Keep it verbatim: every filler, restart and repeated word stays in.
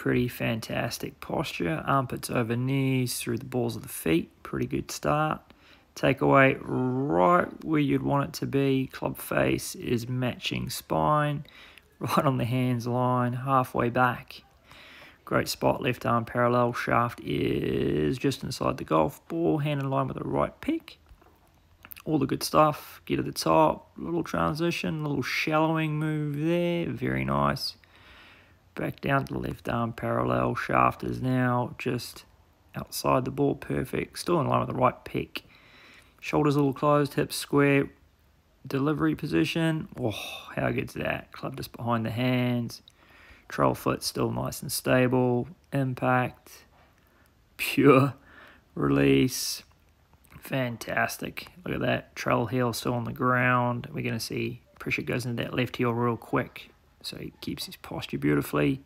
Pretty fantastic posture. Armpits over knees through the balls of the feet. Pretty good start. Takeaway right where you'd want it to be. Club face is matching spine. Right on the hands line. Halfway back. Great spot. Left arm parallel. Shaft is just inside the golf ball. Hand in line with the right pick. All the good stuff. Get to the top. Little transition. Little shallowing move there. Very nice. Back down to the left arm parallel. Shaft is now just outside the ball. Perfect. Still in line with the right pick. Shoulders a little closed. Hips square. Delivery position. Oh, how good's that? Club just behind the hands. Trail foot still nice and stable. Impact. Pure. Release. Fantastic. Look at that. Trail heel still on the ground. We're going to see pressure goes into that left heel real quick. So he keeps his posture beautifully.